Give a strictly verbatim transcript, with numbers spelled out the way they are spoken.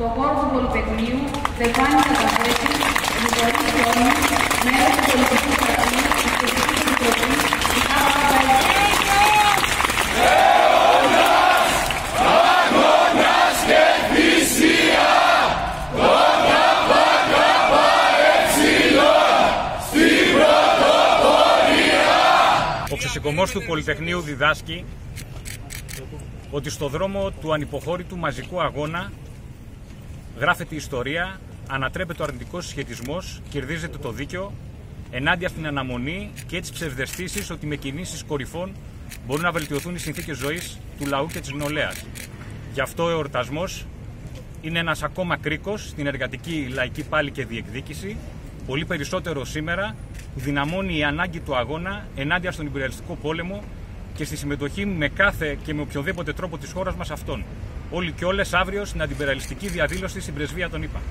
Το χώρο του Πολυτεχνείου δεν κάνει να καταθέσει με το ίδιο όνομα μέρος του πολιτικού κρατήματος της Τεχνικής Επιτροπής της Ο ξεσηκωμός του Πολυτεχνείου διδάσκει ότι στο δρόμο του ανυποχώρητου μαζικού αγώνα γράφεται η ιστορία, ανατρέπεται ο αρνητικός συσχετισμός, κερδίζεται το δίκαιο, ενάντια στην αναμονή και τις ψευδαισθήσεις ότι με κινήσεις κορυφών μπορούν να βελτιωθούν οι συνθήκες ζωής του λαού και της νεολαίας. Γι' αυτό ο εορτασμός είναι ένας ακόμα κρίκος στην εργατική, λαϊκή πάλη και διεκδίκηση, πολύ περισσότερο σήμερα, που δυναμώνει η ανάγκη του αγώνα ενάντια στον υπεριαλιστικό πόλεμο και στη συμμετοχή με κάθε και με οποιοδήποτε τρόπο της χώρας μας αυτών. Όλοι και όλες αύριο στην αντιπεραλιστική διαδήλωση στην πρεσβεία των ΗΠΑ.